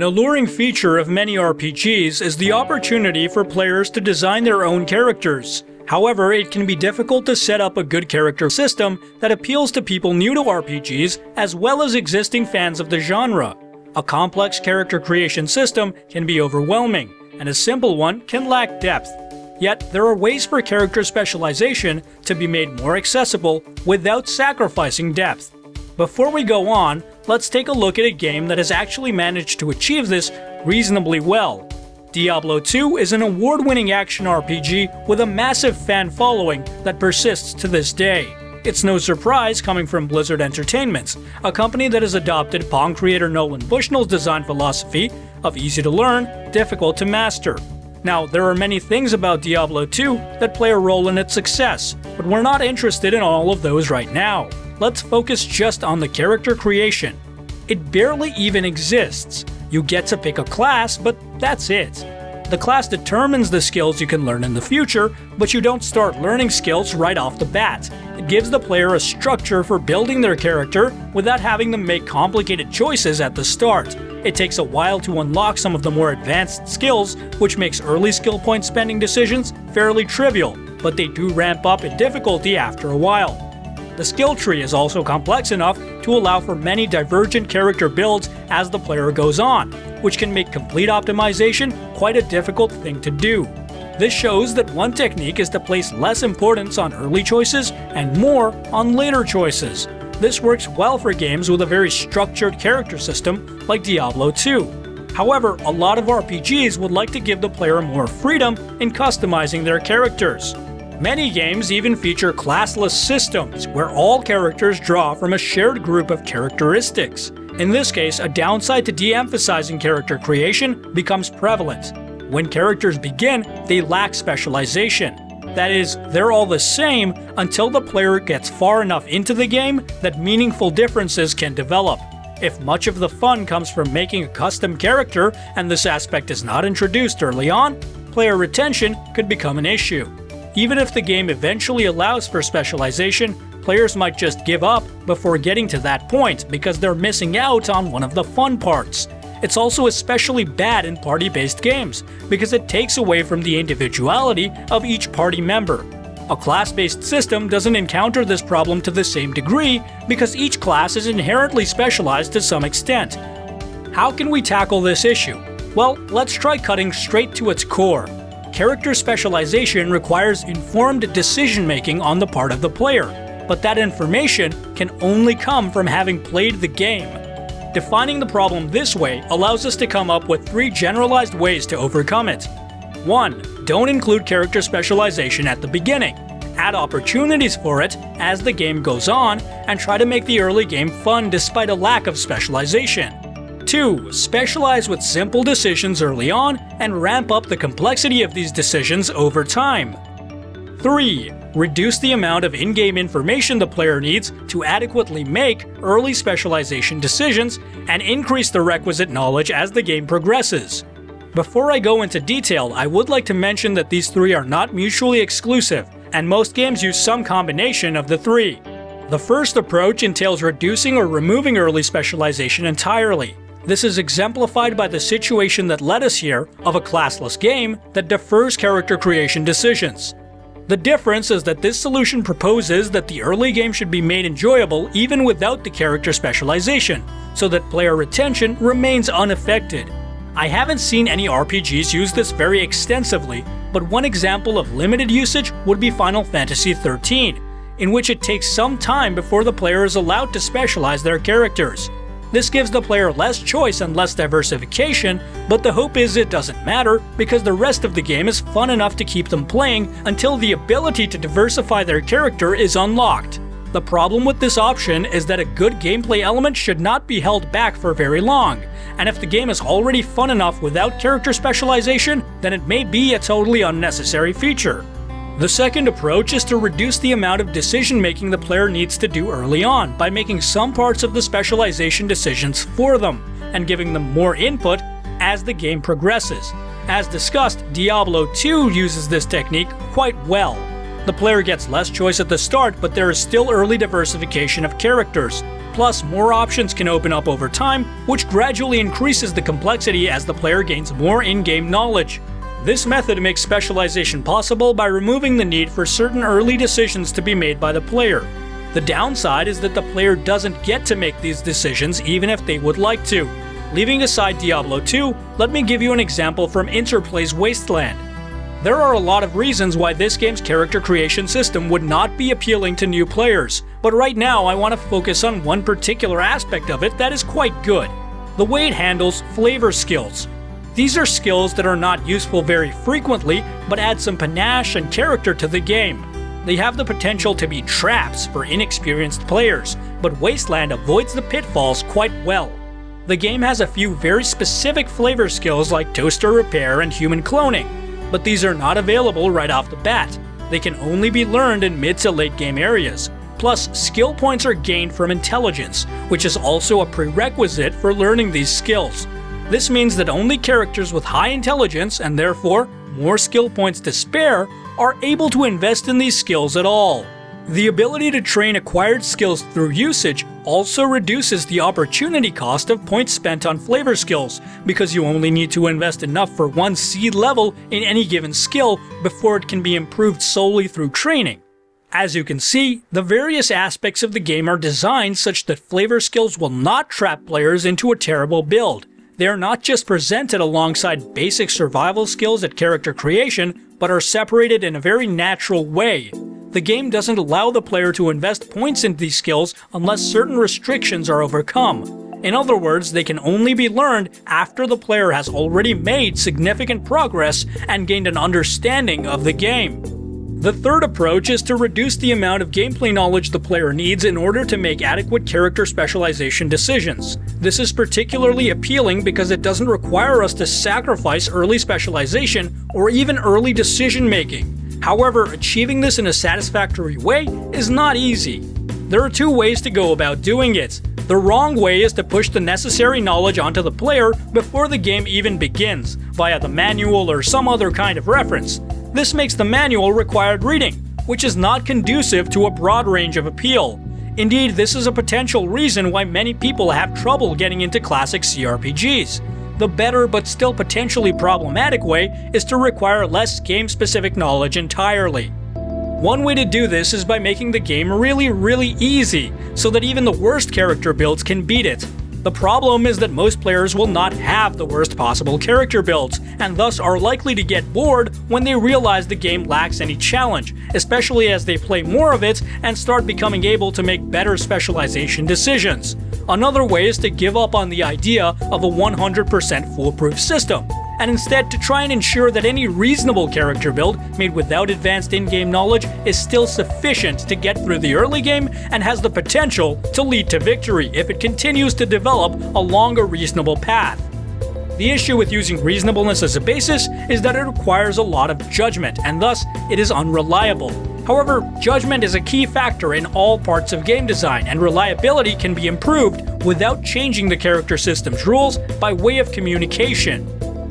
An alluring feature of many RPGs is the opportunity for players to design their own characters. However, it can be difficult to set up a good character system that appeals to people new to RPGs as well as existing fans of the genre. A complex character creation system can be overwhelming, and a simple one can lack depth. Yet, there are ways for character specialization to be made more accessible without sacrificing depth. Before we go on, let's take a look at a game that has actually managed to achieve this reasonably well. Diablo II is an award-winning action RPG with a massive fan following that persists to this day. It's no surprise coming from Blizzard Entertainment, a company that has adopted Pong creator Nolan Bushnell's design philosophy of easy to learn, difficult to master. Now, there are many things about Diablo II that play a role in its success, but we're not interested in all of those right now. Let's focus just on the character creation. It barely even exists. You get to pick a class, but that's it. The class determines the skills you can learn in the future, but you don't start learning skills right off the bat. It gives the player a structure for building their character without having them make complicated choices at the start. It takes a while to unlock some of the more advanced skills, which makes early skill point spending decisions fairly trivial, but they do ramp up in difficulty after a while. The skill tree is also complex enough to allow for many divergent character builds as the player goes on, which can make complete optimization quite a difficult thing to do. This shows that one technique is to place less importance on early choices and more on later choices. This works well for games with a very structured character system like Diablo II. However, a lot of RPGs would like to give the player more freedom in customizing their characters. Many games even feature classless systems where all characters draw from a shared group of characteristics. In this case, a downside to de-emphasizing character creation becomes prevalent. When characters begin, they lack specialization. That is, they're all the same until the player gets far enough into the game that meaningful differences can develop. If much of the fun comes from making a custom character and this aspect is not introduced early on, player retention could become an issue. Even if the game eventually allows for specialization, players might just give up before getting to that point because they're missing out on one of the fun parts. It's also especially bad in party-based games because it takes away from the individuality of each party member. A class-based system doesn't encounter this problem to the same degree because each class is inherently specialized to some extent. How can we tackle this issue? Well, let's try cutting straight to its core. Character specialization requires informed decision-making on the part of the player, but that information can only come from having played the game. Defining the problem this way allows us to come up with three generalized ways to overcome it. 1. Don't include character specialization at the beginning. Add opportunities for it as the game goes on and try to make the early game fun despite a lack of specialization. 2. Specialize with simple decisions early on and ramp up the complexity of these decisions over time. 3. Reduce the amount of in-game information the player needs to adequately make early specialization decisions and increase the requisite knowledge as the game progresses. Before I go into detail, I would like to mention that these three are not mutually exclusive, and most games use some combination of the three. The first approach entails reducing or removing early specialization entirely. This is exemplified by the situation that led us here of a classless game that defers character creation decisions. The difference is that this solution proposes that the early game should be made enjoyable even without the character specialization, so that player retention remains unaffected. I haven't seen any RPGs use this very extensively, but one example of limited usage would be Final Fantasy XIII, in which it takes some time before the player is allowed to specialize their characters. This gives the player less choice and less diversification, but the hope is it doesn't matter because the rest of the game is fun enough to keep them playing until the ability to diversify their character is unlocked. The problem with this option is that a good gameplay element should not be held back for very long, and if the game is already fun enough without character specialization, then it may be a totally unnecessary feature. The second approach is to reduce the amount of decision-making the player needs to do early on by making some parts of the specialization decisions for them and giving them more input as the game progresses. As discussed, Diablo II uses this technique quite well. The player gets less choice at the start, but there is still early diversification of characters. Plus, more options can open up over time, which gradually increases the complexity as the player gains more in-game knowledge. This method makes specialization possible by removing the need for certain early decisions to be made by the player. The downside is that the player doesn't get to make these decisions even if they would like to. Leaving aside Diablo II, let me give you an example from Interplay's Wasteland. There are a lot of reasons why this game's character creation system would not be appealing to new players, but right now I want to focus on one particular aspect of it that is quite good: the way it handles flavor skills. These are skills that are not useful very frequently, but add some panache and character to the game. They have the potential to be traps for inexperienced players, but Wasteland avoids the pitfalls quite well. The game has a few very specific flavor skills like toaster repair and human cloning, but these are not available right off the bat. They can only be learned in mid to late game areas. Plus, skill points are gained from intelligence, which is also a prerequisite for learning these skills. This means that only characters with high intelligence, and therefore more skill points to spare, are able to invest in these skills at all. The ability to train acquired skills through usage also reduces the opportunity cost of points spent on flavor skills, because you only need to invest enough for one seed level in any given skill before it can be improved solely through training. As you can see, the various aspects of the game are designed such that flavor skills will not trap players into a terrible build. They are not just presented alongside basic survival skills at character creation, but are separated in a very natural way. The game doesn't allow the player to invest points into these skills unless certain restrictions are overcome. In other words, they can only be learned after the player has already made significant progress and gained an understanding of the game. The third approach is to reduce the amount of gameplay knowledge the player needs in order to make adequate character specialization decisions. This is particularly appealing because it doesn't require us to sacrifice early specialization or even early decision-making. However, achieving this in a satisfactory way is not easy. There are two ways to go about doing it. The wrong way is to push the necessary knowledge onto the player before the game even begins, via the manual or some other kind of reference. This makes the manual required reading, which is not conducive to a broad range of appeal. Indeed, this is a potential reason why many people have trouble getting into classic CRPGs. The better but still potentially problematic way is to require less game-specific knowledge entirely. One way to do this is by making the game really easy, so that even the worst character builds can beat it. The problem is that most players will not have the worst possible character builds, and thus are likely to get bored when they realize the game lacks any challenge, especially as they play more of it and start becoming able to make better specialization decisions. Another way is to give up on the idea of a 100% foolproof system, and instead to try and ensure that any reasonable character build made without advanced in-game knowledge is still sufficient to get through the early game and has the potential to lead to victory if it continues to develop along a reasonable path. The issue with using reasonableness as a basis is that it requires a lot of judgment, and thus it is unreliable. However, judgment is a key factor in all parts of game design, and reliability can be improved without changing the character system's rules by way of communication.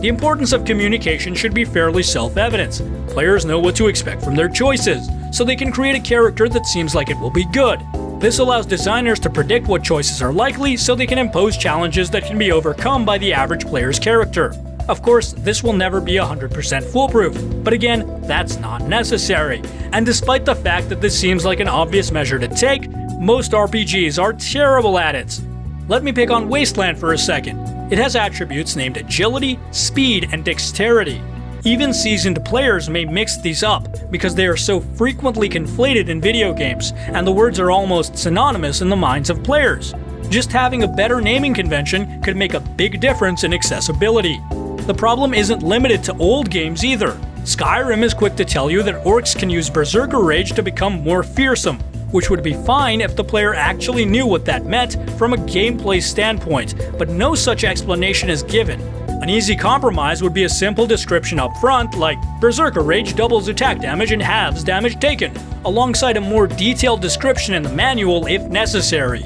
The importance of communication should be fairly self-evident. Players know what to expect from their choices, so they can create a character that seems like it will be good. This allows designers to predict what choices are likely, so they can impose challenges that can be overcome by the average player's character. Of course, this will never be 100% foolproof, but again, that's not necessary. And despite the fact that this seems like an obvious measure to take, most RPGs are terrible at it. Let me pick on Wasteland for a second. It has attributes named agility, speed, and dexterity. Even seasoned players may mix these up because they are so frequently conflated in video games, and the words are almost synonymous in the minds of players. Just having a better naming convention could make a big difference in accessibility. The problem isn't limited to old games either. Skyrim is quick to tell you that orcs can use berserker rage to become more fearsome, which would be fine if the player actually knew what that meant from a gameplay standpoint, but no such explanation is given. An easy compromise would be a simple description up front, like berserker rage doubles attack damage and halves damage taken, alongside a more detailed description in the manual if necessary.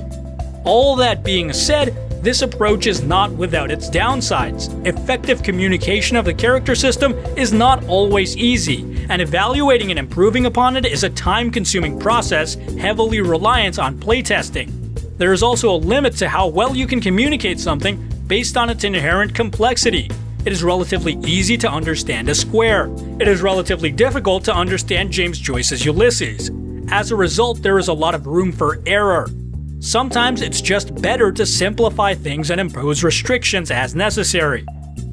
All that being said, this approach is not without its downsides. Effective communication of the character system is not always easy, and evaluating and improving upon it is a time-consuming process heavily reliant on playtesting. There is also a limit to how well you can communicate something based on its inherent complexity. It is relatively easy to understand a square. It is relatively difficult to understand James Joyce's Ulysses. As a result, there is a lot of room for error. Sometimes it's just better to simplify things and impose restrictions as necessary.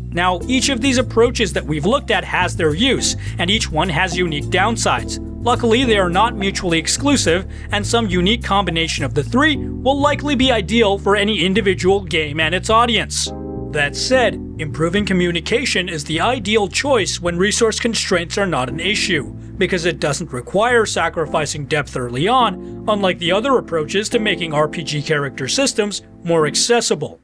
Now, each of these approaches that we've looked at has their use, and each one has unique downsides. Luckily, they are not mutually exclusive, and some unique combination of the three will likely be ideal for any individual game and its audience. That said, improving communication is the ideal choice when resource constraints are not an issue, because it doesn't require sacrificing depth early on, unlike the other approaches to making RPG character systems more accessible.